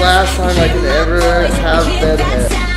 last time I could ever have bed hair.